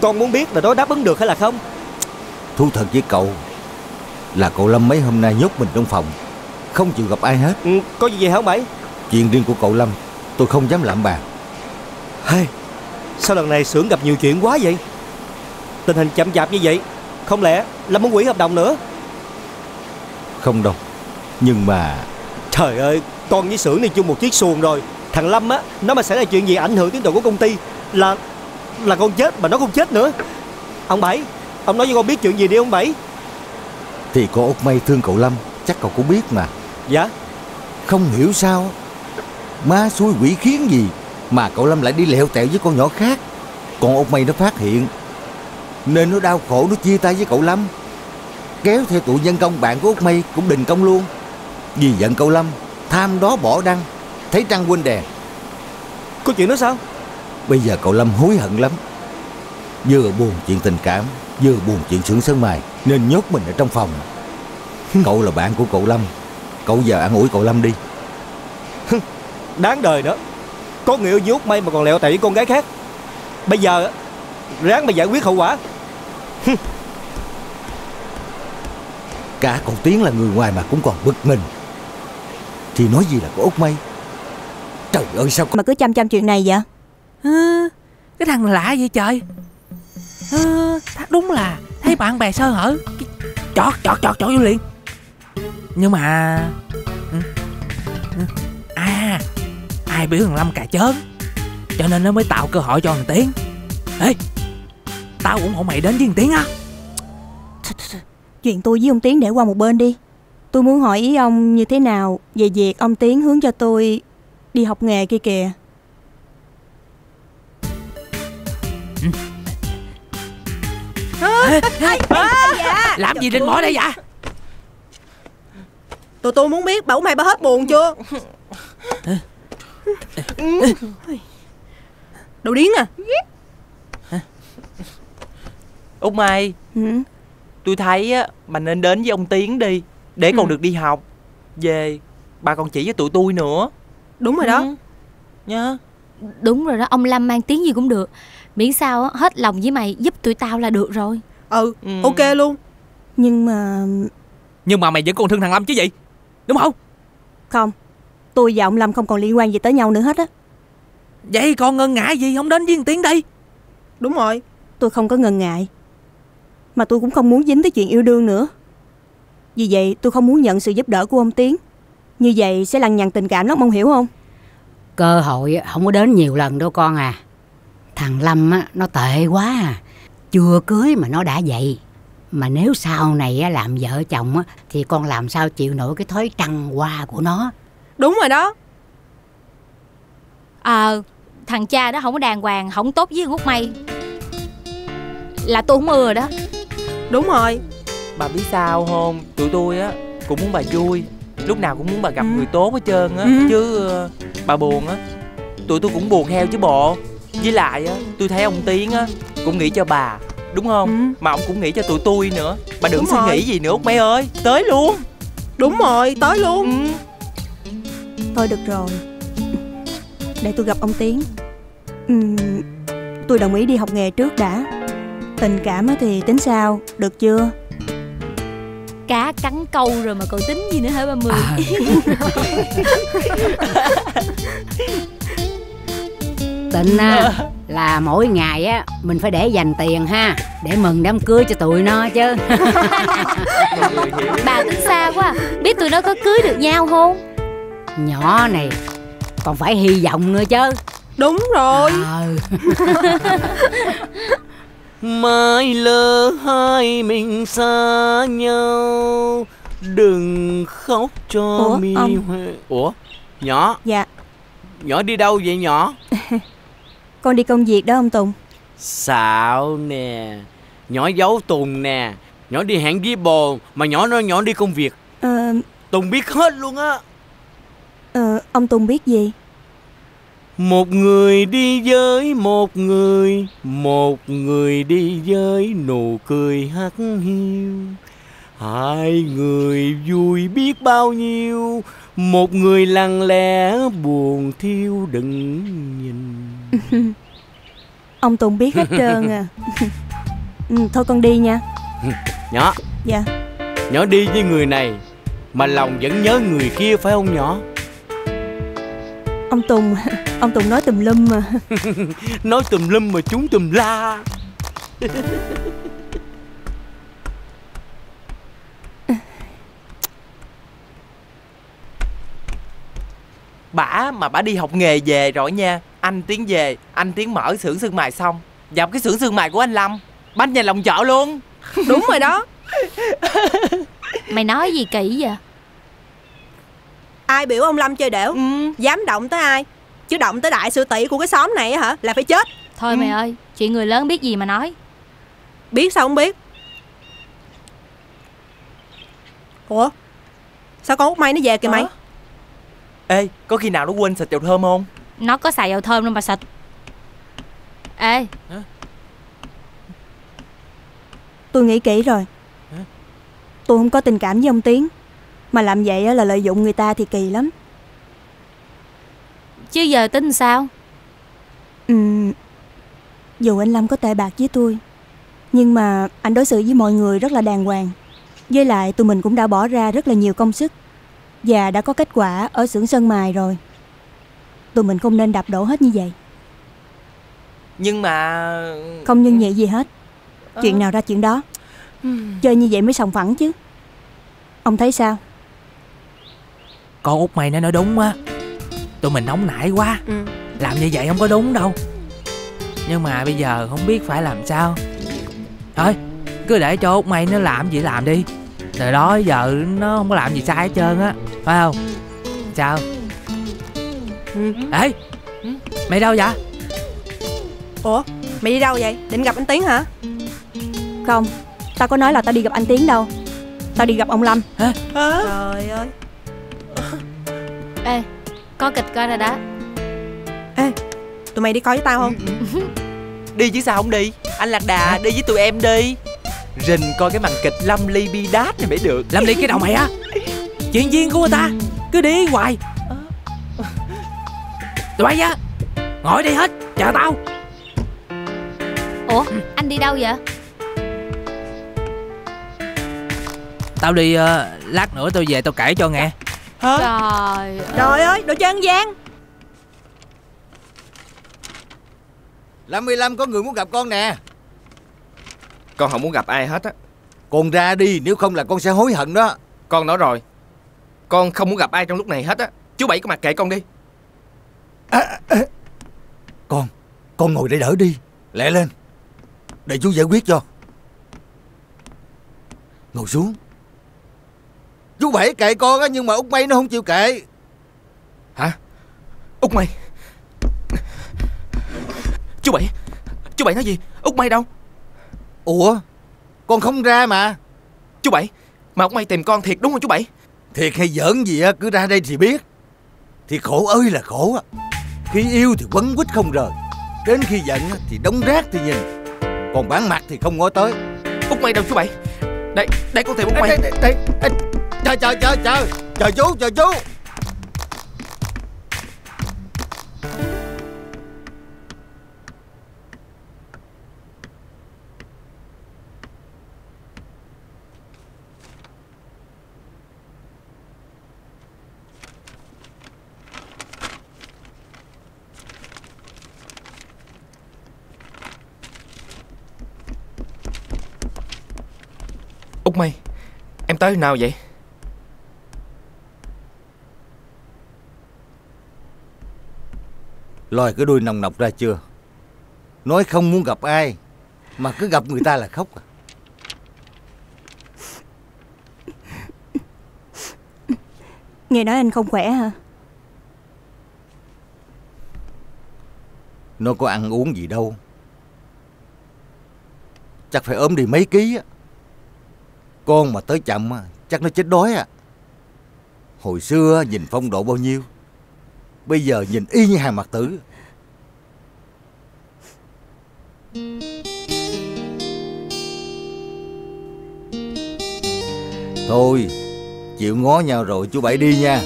con muốn biết là nó đáp ứng được hay là không. Thú thật với cậu, là cậu Lâm mấy hôm nay nhốt mình trong phòng, không chịu gặp ai hết. Có gì vậy hả ông Bảy? Chuyện riêng của cậu Lâm tôi không dám lạm bàn. Hey, sao lần này xưởng gặp nhiều chuyện quá vậy? Tình hình chậm chạp như vậy, không lẽ Lâm muốn hủy hợp đồng nữa? Không đâu, nhưng mà... Trời ơi, con với xưởng đi chung một chiếc xuồng rồi. Thằng Lâm á, nó mà xảy ra chuyện gì ảnh hưởng tiến độ của công ty là con chết, mà nó không chết nữa. Ông Bảy, ông nói với con biết chuyện gì đi ông Bảy. Thì cô Út Mây thương cậu Lâm, chắc cậu cũng biết mà. Dạ. Không hiểu sao má xui quỷ khiến gì mà cậu Lâm lại đi lẹo tẹo với con nhỏ khác. Còn Út Mây nó phát hiện nên nó đau khổ, nó chia tay với cậu Lâm, kéo theo tụi nhân công bạn của Út Mây cũng đình công luôn. Vì giận cậu Lâm tham đó bỏ đăng, thấy trăng quên đèn. Có chuyện đó sao? Bây giờ cậu Lâm hối hận lắm, vừa buồn chuyện tình cảm, vừa buồn chuyện xưởng sơn mài, nên nhốt mình ở trong phòng. Cậu là bạn của cậu Lâm, cậu giờ an ủi cậu Lâm đi. Đáng đời nữa, có người yêu với Út Mây mà còn lẹo tẹo với con gái khác. Bây giờ ráng mà giải quyết hậu quả. Cả cậu Tiến là người ngoài mà cũng còn bực mình, thì nói gì là có Út Mây. Trời ơi sao mà cứ chăm chuyện này vậy? Cái thằng lạ vậy trời. Đúng là thấy bạn bè sơ hở chọt vô liền. Nhưng mà ai biểu thằng Lâm cà chớn, cho nên nó mới tạo cơ hội cho thằng Tiến. Ê, tao ủng hộ mày đến với thằng Tiến á. Chuyện tôi với ông Tiến để qua một bên đi. Tôi muốn hỏi ý ông như thế nào về việc ông Tiến hướng cho tôi đi học nghề kia kìa. Làm gì định bỏ đây vậy? Tụi tôi muốn biết bảo mày bà hết buồn chưa? Đồ điên à. Út Mai, tôi thấy bà nên đến với ông Tiến đi, để còn được đi học. Về bà còn chỉ với tụi tôi nữa. Đúng rồi đó nhá. Đúng rồi đó, ông Lâm mang tiếng gì cũng được, miễn sao hết lòng với mày giúp tụi tao là được rồi. Ok luôn. Nhưng mà mày vẫn còn thương thằng Lâm chứ gì, đúng không? Không, tôi và ông Lâm không còn liên quan gì tới nhau nữa hết á. Vậy còn ngần ngại gì không đến với thằng Tiến đi? Đúng rồi, tôi không có ngần ngại, mà tôi cũng không muốn dính tới chuyện yêu đương nữa. Vì vậy tôi không muốn nhận sự giúp đỡ của ông Tiến, như vậy sẽ lằng nhằng tình cảm lắm, ông hiểu không? Cơ hội không có đến nhiều lần đâu con à. Thằng Lâm á, nó tệ quá à. Chưa cưới mà nó đã vậy. Mà nếu sau này á, làm vợ chồng á, thì con làm sao chịu nổi cái thói trăng hoa của nó. Đúng rồi đó. Thằng cha đó không có đàng hoàng, không tốt với Út Mây là tôi không ưa đó. Đúng rồi. Bà biết sao không, tụi tôi á cũng muốn bà vui, lúc nào cũng muốn bà gặp người tốt hết trơn á. Chứ bà buồn á, tụi tôi cũng buồn theo chứ bộ. Với lại á, tôi thấy ông Tiến á cũng nghĩ cho bà, đúng không? Mà ông cũng nghĩ cho tụi tôi nữa. Bà đừng suy nghĩ gì nữa Út Mây ơi, tới luôn. Đúng rồi, tới luôn. Thôi được rồi, để tôi gặp ông Tiến. Tôi đồng ý đi học nghề trước đã, tình cảm á thì tính sao, được chưa? Cá cắn câu rồi mà còn tính gì nữa hả 30? Tịnh là mỗi ngày á mình phải để dành tiền ha, để mừng đám cưới cho tụi nó chứ. Bà tính xa quá, biết tụi nó có cưới được nhau không? Nhỏ này còn phải hy vọng nữa chứ. Đúng rồi. Mai lỡ hai mình xa nhau, đừng khóc cho mi huê. Ủa? Nhỏ? Dạ. Nhỏ đi đâu vậy nhỏ? Con đi công việc đó ông Tùng. Xạo nè, nhỏ giấu Tùng nè. Nhỏ đi hẹn với bồ mà nhỏ nói nhỏ đi công việc. Tùng biết hết luôn á. Ông Tùng biết gì? Một người đi với một người đi với nụ cười hắt hiu. Hai người vui biết bao nhiêu, một người lặng lẽ buồn thiêu đừng nhìn. Ông Tùng biết hết trơn à. Thôi con đi nha. Nhỏ. Dạ. Nhỏ đi với người này mà lòng vẫn nhớ người kia phải không nhỏ? Ông Tùng nói tùm lum mà. Nói tùm lum mà chúng tùm la. Bả mà bả đi học nghề về rồi nha. Anh Tiến về, anh Tiến mở xưởng xương mài xong, vào cái xưởng xương mài của anh Lâm, bánh nhà lòng chợ luôn. Đúng rồi đó. Mày nói gì kỹ vậy? Ai biểu ông Lâm chơi đểu? Dám động tới ai? Chứ động tới đại sư tỷ của cái xóm này hả? Là phải chết. Thôi mày ơi, chuyện người lớn biết gì mà nói. Biết sao không biết? Ủa, sao con Út May nó về kìa mày? Ê, có khi nào nó quên xịt dầu thơm không? Nó có xài dầu thơm đâu mà xịt. Ê, tôi nghĩ kỹ rồi. Tôi không có tình cảm với ông Tiến, mà làm vậy là lợi dụng người ta thì kỳ lắm. Chứ giờ tính sao? Dù anh Lâm có tệ bạc với tôi, nhưng mà anh đối xử với mọi người rất là đàng hoàng. Với lại tụi mình cũng đã bỏ ra rất là nhiều công sức và đã có kết quả ở xưởng sơn mài rồi. Tụi mình không nên đập đổ hết như vậy. Nhưng mà... Không nhân nhị gì hết. Chuyện nào ra chuyện đó. Chơi như vậy mới sòng phẳng chứ. Ông thấy sao? Con Út May nó nói đúng á. Tụi mình nóng nảy quá. Làm như vậy không có đúng đâu. Nhưng mà bây giờ không biết phải làm sao. Thôi cứ để cho Út May nó làm gì làm đi. Từ đó giờ nó không có làm gì sai hết trơn á, phải không? Sao? Ê, mày đâu vậy? Ủa, mày đi đâu vậy? Định gặp anh Tiến hả? Không, tao có nói là tao đi gặp anh Tiến đâu. Tao đi gặp ông Lâm. Trời ơi. Ê, có kịch coi rồi đó. Ê, tụi mày đi coi với tao không? Đi chứ sao không đi. Anh Lạc Đà đi với tụi em đi. Rình coi cái màn kịch Lâm Ly bi đát này mới được. Lâm Ly cái đầu mày á. Chuyện riêng của người ta cứ đi hoài. Tụi bay á, ngồi đi hết, chờ tao. Ủa, anh đi đâu vậy? Tao đi lát nữa tao về tao kể cho nghe. Hả? Trời ơi, đồ chơi ăn gian. 55 có người muốn gặp con nè. Con không muốn gặp ai hết á. Con ra đi, nếu không là con sẽ hối hận đó. Con nói rồi, con không muốn gặp ai trong lúc này hết á. Chú Bảy có mặt kệ con đi. Con ngồi để đỡ đi. Lẹ lên, để chú giải quyết cho. Ngồi xuống. Chú Bảy kệ con á, nhưng mà Út May nó không chịu kệ. Hả? Út May? Chú Bảy nói gì? Út May đâu? Ủa, con không ra mà. Chú Bảy, mà Út May tìm con thiệt đúng không chú Bảy? Thiệt hay giỡn gì á, cứ ra đây thì biết. Thì khổ ơi là khổ á. Khi yêu thì quấn quýt không rời, đến khi giận thì đống rác thì nhìn, còn bản mặt thì không ngó tới. Út May đâu chú Bảy? Đây con tìm Út May. Chờ chú, Út May, em tới nào vậy? Lòi cái đuôi nòng nọc ra chưa? Nói không muốn gặp ai mà cứ gặp người ta là khóc à? Nghe nói anh không khỏe hả? Nó có ăn uống gì đâu, chắc phải ốm đi mấy ký á. Con mà tới chậm chắc nó chết đói à. Hồi xưa nhìn phong độ bao nhiêu, bây giờ nhìn y như hàng mặt tử. Thôi chịu ngó nhau rồi chú Bảy đi nha.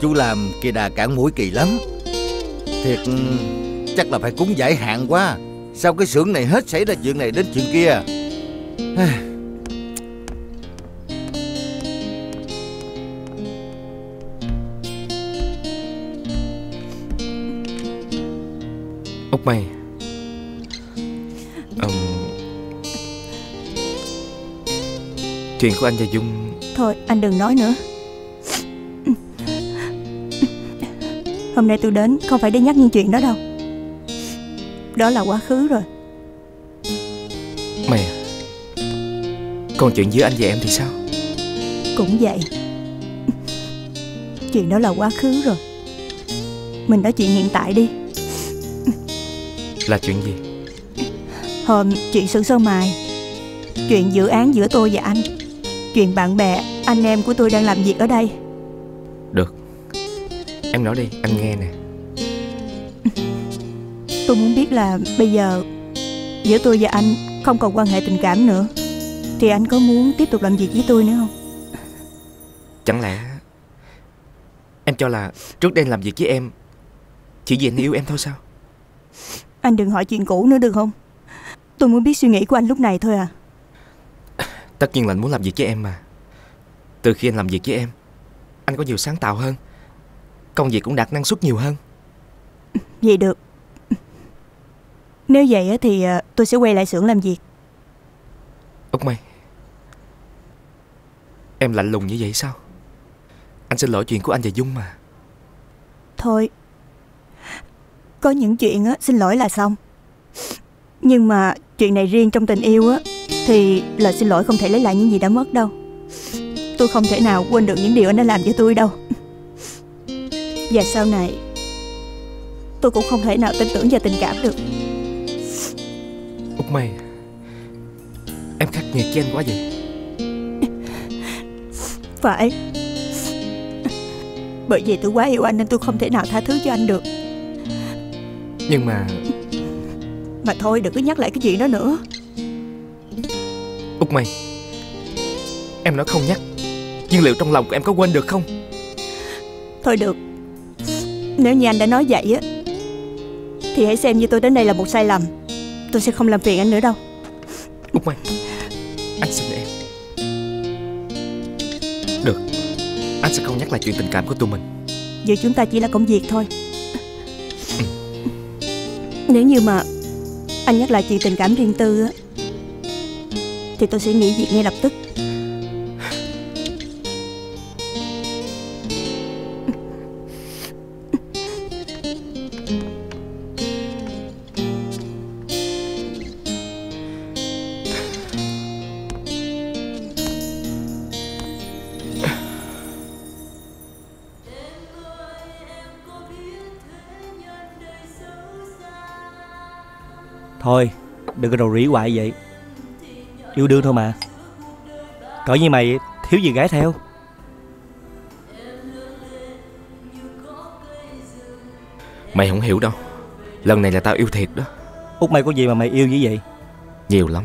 Chú làm kia đà cản mũi kỳ lắm. Thiệt, chắc là phải cúng giải hạn quá. Sao cái xưởng này hết xảy ra chuyện này đến chuyện kia. Tóc mày chuyện của anh và Dung. Thôi anh đừng nói nữa. Hôm nay tôi đến không phải để nhắc những chuyện đó đâu. Đó là quá khứ rồi. Mày, còn chuyện giữa anh và em thì sao? Cũng vậy. Chuyện đó là quá khứ rồi. Mình nói chuyện hiện tại đi. Là chuyện gì? Hôm chuyện xưởng sơn mài, chuyện dự án giữa tôi và anh, chuyện bạn bè anh em của tôi đang làm việc ở đây. Được, em nói đi, anh nghe nè. Tôi muốn biết là bây giờ giữa tôi và anh không còn quan hệ tình cảm nữa, thì anh có muốn tiếp tục làm việc với tôi nữa không? Chẳng lẽ em cho là trước đây làm việc với em chỉ vì anh yêu em thôi sao? Anh đừng hỏi chuyện cũ nữa được không? Tôi muốn biết suy nghĩ của anh lúc này thôi à. Tất nhiên là anh muốn làm việc với em mà. Từ khi anh làm việc với em, anh có nhiều sáng tạo hơn, công việc cũng đạt năng suất nhiều hơn. Vậy được. Nếu vậy thì tôi sẽ quay lại xưởng làm việc. Út Mai, em lạnh lùng như vậy sao? Anh xin lỗi chuyện của anh và Dung mà. Thôi, có những chuyện á, xin lỗi là xong. Nhưng mà chuyện này riêng trong tình yêu á, thì lời xin lỗi không thể lấy lại những gì đã mất đâu. Tôi không thể nào quên được những điều anh đã làm cho tôi đâu. Và sau này tôi cũng không thể nào tin tưởng vào tình cảm được. Út Mai, em khắc nghiệt với anh quá vậy. Phải. Bởi vì tôi quá yêu anh nên tôi không thể nào tha thứ cho anh được. Nhưng mà... Mà thôi đừng có nhắc lại cái chuyện đó nữa. Út Mai, em nói không nhắc, nhưng liệu trong lòng của em có quên được không? Thôi được. Nếu như anh đã nói vậy á, thì hãy xem như tôi đến đây là một sai lầm. Tôi sẽ không làm phiền anh nữa đâu. Út Mai, anh xin em. Được, anh sẽ không nhắc lại chuyện tình cảm của tụi mình. Giờ chúng ta chỉ là công việc thôi. Nếu như mà anh nhắc lại chuyện tình cảm riêng tư á, thì tôi sẽ nghỉ việc ngay lập tức. Thôi, đừng có đầu rỉ hoài vậy. Yêu đương thôi mà. Cỡ như mày thiếu gì gái theo. Mày không hiểu đâu. Lần này là tao yêu thiệt đó. Út Mai có gì mà mày yêu như vậy? Nhiều lắm.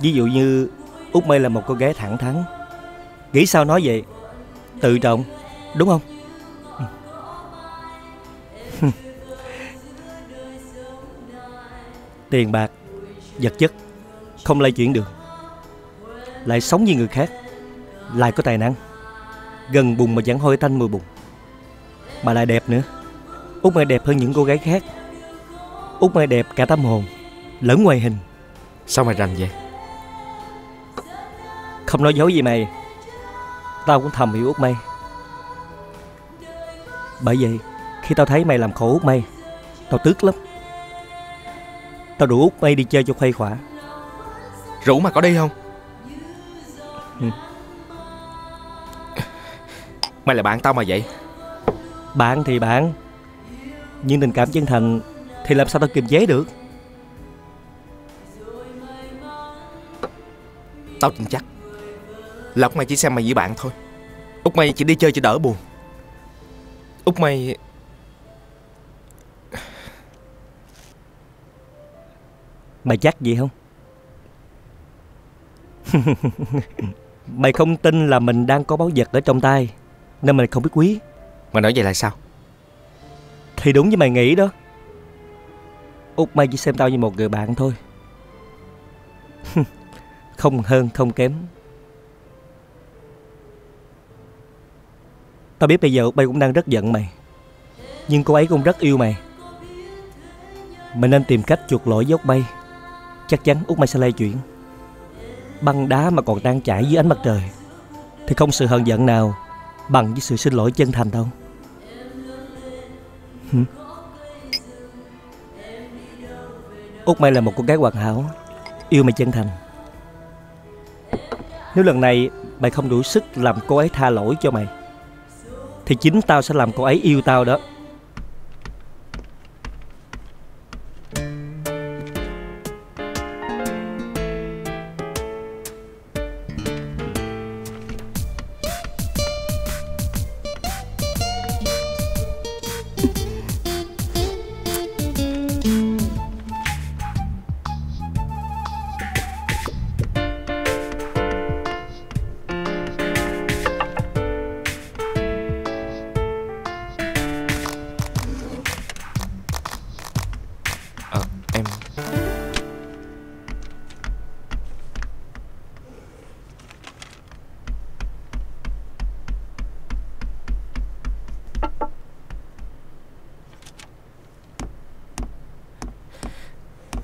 Ví dụ như Út Mai là một cô gái thẳng thắn, nghĩ sao nói vậy, tự trọng, đúng không? Tiền bạc, vật chất không lay chuyển được. Lại sống như người khác, lại có tài năng, gần bùn mà vẫn hôi tanh mùi bùn. Mà lại đẹp nữa. Út Mai đẹp hơn những cô gái khác. Út Mai đẹp cả tâm hồn lẫn ngoại hình. Sao mày rành vậy? Không nói dối gì mày, tao cũng thầm hiểu Út Mai. Bởi vậy khi tao thấy mày làm khổ Út Mai, tao tức lắm. Tao rủ Út Mai đi chơi cho khuây khỏa. Rủ mà có đi không? Mày là bạn tao mà vậy. Bạn thì bạn, nhưng tình cảm chân thành thì làm sao tao kiềm chế được. Tao tin chắc là Út Mai chỉ xem mày với bạn thôi. Út Mai chỉ đi chơi cho đỡ buồn. Út Mai... Mày chắc gì không? Mày không tin là mình đang có báu vật ở trong tay nên mày không biết quý. Mày nói vậy là sao? Thì đúng như mày nghĩ đó. Út Mai chỉ xem tao như một người bạn thôi. Không hơn không kém. Tao biết bây giờ Út Mai cũng đang rất giận mày, nhưng cô ấy cũng rất yêu mày. Mình nên tìm cách chuộc lỗi với Út May. Chắc chắn Út May sẽ lay chuyển. Băng đá mà còn tan chảy dưới ánh mặt trời thì không sự hờn giận nào bằng với sự xin lỗi chân thành đâu. Út May là một cô gái hoàn hảo. Yêu mày chân thành. Nếu lần này mày không đủ sức làm cô ấy tha lỗi cho mày thì chính tao sẽ làm cô ấy yêu tao đó.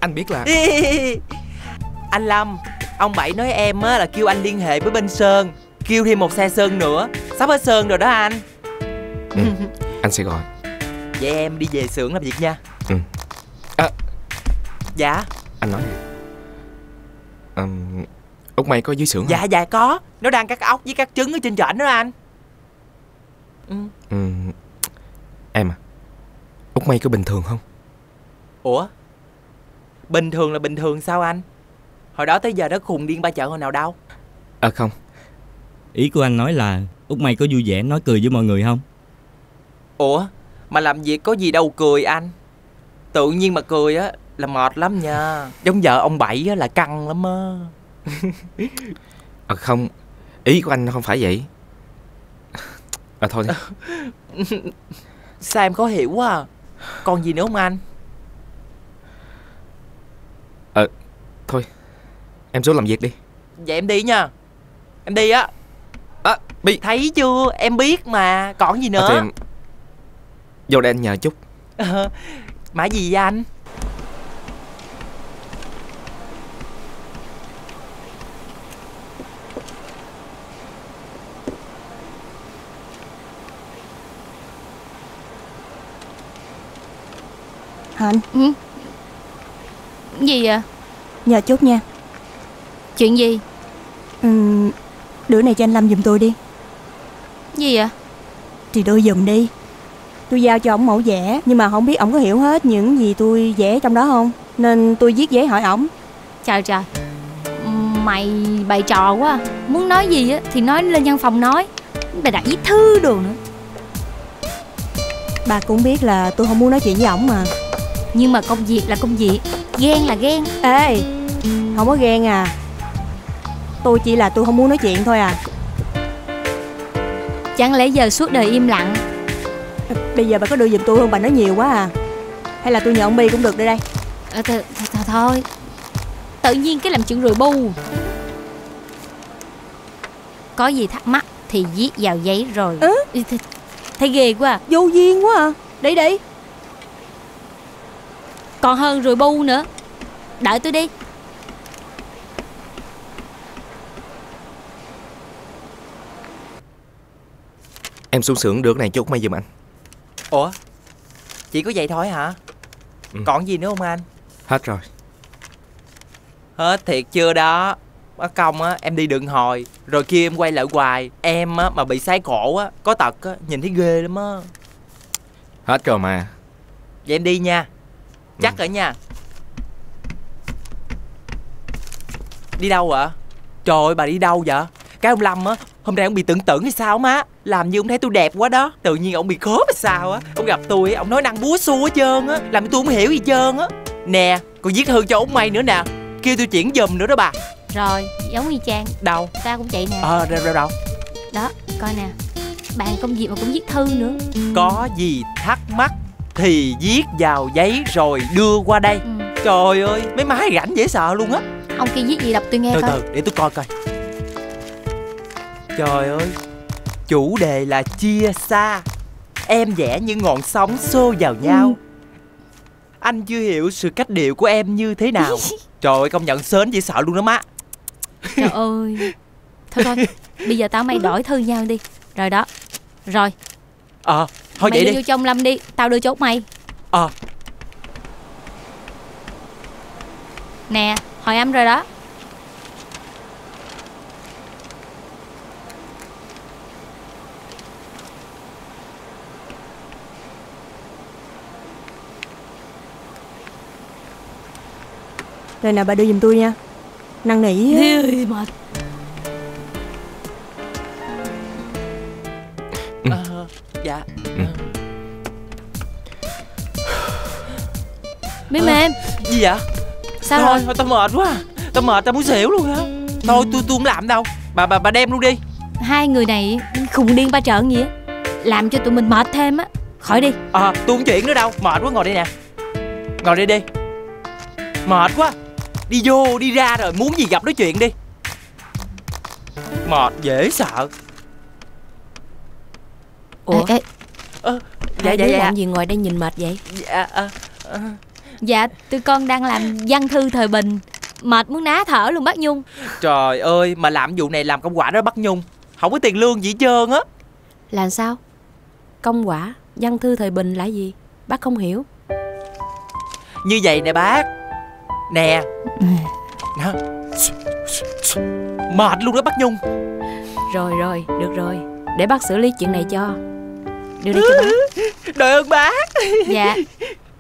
Anh biết là anh Lâm, ông Bảy nói em á là kêu anh liên hệ với bên Sơn, kêu thêm một xe Sơn nữa, sắp hết Sơn rồi đó anh. Anh sẽ gọi. Vậy em đi về xưởng làm việc nha. Dạ. Anh nói nè, Út May có dưới xưởng không? Dạ dạ có, nó đang cắt ốc với cắt trứng ở trên trển đó anh. Em à, Út May có bình thường không? Ủa, bình thường là bình thường sao anh? Hồi đó tới giờ nó khùng điên ba chợ hồi nào đâu. Không. Ý của anh nói là Út May có vui vẻ nói cười với mọi người không? Ủa, mà làm việc có gì đâu cười anh. Tự nhiên mà cười á là mệt lắm nha. Giống vợ ông Bảy á là căng lắm á. Không, ý của anh không phải vậy. Thôi đi. Sao em khó hiểu quá à? Còn gì nữa không anh? Thôi em xuống làm việc đi. Vậy em đi nha. Em đi á. Thấy chưa, em biết mà. Còn gì nữa? Thì em vô đây anh nhờ chút. Mã gì vậy anh? Hạnh. Gì vậy? Nhờ chút nha. Chuyện gì? Đứa này cho anh Lâm giùm tôi đi. Gì vậy? Thì đưa giùm đi. Tôi giao cho ổng mẫu vẽ, nhưng mà không biết ổng có hiểu hết những gì tôi vẽ trong đó không, nên tôi viết giấy hỏi ổng. Trời trời, mày bày trò quá. Muốn nói gì á thì nói lên văn phòng nói. Mày đặt viết thư đồ nữa. Bà cũng biết là tôi không muốn nói chuyện với ổng mà. Nhưng mà công việc là công việc, ghen là ghen. Ê, không có ghen à. Tôi chỉ là tôi không muốn nói chuyện thôi à. Chẳng lẽ giờ suốt đời im lặng? Bây giờ bà có đưa giùm tôi không? Bà nói nhiều quá à. Hay là tôi nhờ ông Bi cũng được. Đây đây. Thôi tự nhiên cái làm chuyện rồi bu. Có gì thắc mắc thì viết vào giấy rồi. Thấy ghê quá à. Vô duyên quá à. Đi đi. Còn hơn rồi bu nữa. Đợi tôi đi. Em xuống xưởng được này cho Út May giùm anh. Ủa, chỉ có vậy thôi hả? Còn gì nữa không anh? Hết rồi. Hết thiệt chưa đó. Bác công á, em đi đường hồi rồi kia em quay lại hoài. Em á mà bị sái cổ á, có tật á, nhìn thấy ghê lắm á. Hết rồi mà. Vậy em đi nha. Chắc rồi nha. Đi đâu ạ? Trời ơi, bà đi đâu vậy? Cái ông Lâm á, hôm nay ông bị tưởng hay sao má. Làm như ông thấy tôi đẹp quá đó. Tự nhiên ông bị khớp hay sao á. Ông gặp tôi, ông nói năng búa xua hết trơn á. Làm tôi không hiểu gì trơn á. Nè, còn viết thư cho Út May nữa nè. Kêu tôi chuyển giùm nữa đó bà. Rồi, giống như Trang. Đâu? Tao cũng vậy nè. Đâu? Đó, coi nè. Bàn công việc mà cũng viết thư nữa. Có gì thắc mắc thì viết vào giấy rồi đưa qua đây. Trời ơi, mấy má rảnh dễ sợ luôn á. Ông kia viết gì đọc tôi nghe. Từ từ, để tôi coi coi. Trời ơi, chủ đề là chia xa. Em vẽ những ngọn sóng xô vào nhau. Anh chưa hiểu sự cách điệu của em như thế nào. Trời ơi, công nhận sến dễ sợ luôn đó má. Trời ơi. Thôi thôi, bây giờ tao mày đổi thư nhau đi. Rồi đó. Rồi. Ờ, thôi mày vậy đi. Mày vô trong Lâm đi, tao đưa chốt mày. Ờ. Nè, hồi âm rồi đó. Rồi nào bà đưa giùm tôi nha. Năn nỉ mệt. Dạ. Mấy em. Gì vậy? Sao thôi, rồi? Thôi tao mệt quá. Tao mệt, tao muốn xỉu luôn á. Thôi tôi không làm đâu. Bà đem luôn đi. Hai người này khùng điên ba trợn gì á, làm cho tụi mình mệt thêm á. Khỏi đi. Tôi không chuyện nữa đâu. Mệt quá, ngồi đây nè. Ngồi đây đi. Mệt quá. Đi vô đi ra rồi muốn gì gặp nói chuyện đi. Mệt dễ sợ. Ủa? Dạ làm gì ngồi đây nhìn mệt vậy? Dạ tụi con đang làm văn thư thời bình. Mệt muốn ná thở luôn bác Nhung. Trời ơi, mà làm vụ này làm công quả đó bác Nhung. Không có tiền lương gì hết trơn á. Là sao? Công quả, văn thư thời bình là gì? Bác không hiểu. Như vậy nè bác. Nè. Đó. Mệt luôn đó bác Nhung. Rồi rồi, được rồi. Để bác xử lý chuyện này cho. Đưa đi cho bác. Đội ơn bác. Dạ,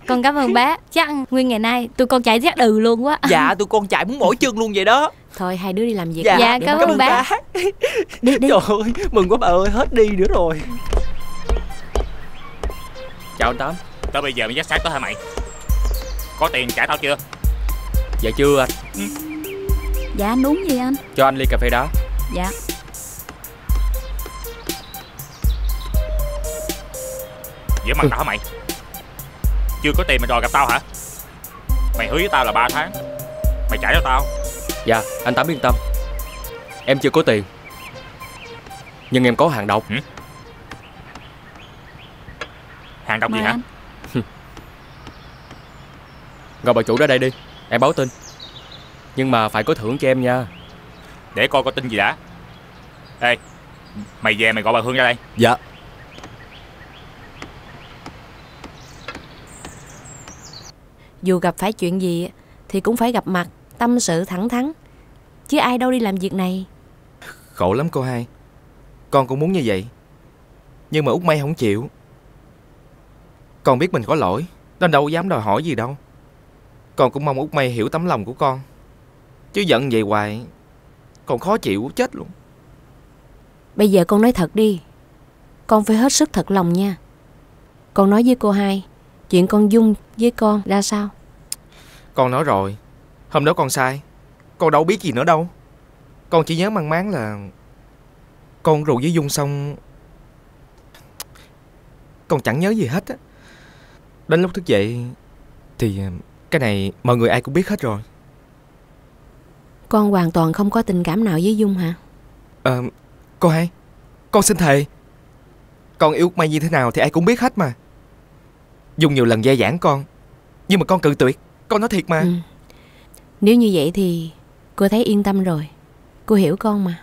con cảm ơn bác. Chắc nguyên ngày nay tụi con chạy rác đừ luôn quá. Dạ, tụi con chạy muốn mỏi chân luôn vậy đó. Thôi hai đứa đi làm việc. Dạ cảm ơn bác. Đi đi. Trời ơi, mừng quá bà ơi, hết đi nữa rồi. Chào anh Tám. Tới bây giờ mới dắt xác tới hả mày? Có tiền trả tao chưa? Dạ chưa anh. Dạ anh uống gì anh? Cho anh ly cà phê đá. Dạ. Giữa mặt tao hả mày? Chưa có tiền mà đòi gặp tao hả? Mày hứa với tao là 3 tháng mày trả cho tao. Dạ anh Tám yên tâm, em chưa có tiền nhưng em có hàng độc. Hàng độc gì hả? Gọi bà chủ ra đây đi, em báo tin. Nhưng mà phải có thưởng cho em nha. Để coi có tin gì đã. Ê, mày về mày gọi bà Hương ra đây. Dạ. Dù gặp phải chuyện gì thì cũng phải gặp mặt, tâm sự thẳng thắn, chứ ai đâu đi làm việc này. Khổ lắm cô Hai. Con cũng muốn như vậy, nhưng mà Út May không chịu. Con biết mình có lỗi nên đâu dám đòi hỏi gì đâu. Con cũng mong Út May hiểu tấm lòng của con, chứ giận vậy hoài con khó chịu chết luôn. Bây giờ con nói thật đi. Con phải hết sức thật lòng nha. Con nói với cô Hai chuyện con Dung với con ra sao. Con nói rồi, hôm đó con sai. Con đâu biết gì nữa đâu. Con chỉ nhớ mang máng là con rượu với Dung xong con chẳng nhớ gì hết á. Đến lúc thức dậy thì cái này mọi người ai cũng biết hết rồi. Con hoàn toàn không có tình cảm nào với Dung hả? Cô Hai, con xin thề, con yêu May như thế nào thì ai cũng biết hết mà. Dung nhiều lần dè dãn con, nhưng mà con cự tuyệt. Con nói thiệt mà. Nếu như vậy thì cô thấy yên tâm rồi. Cô hiểu con mà.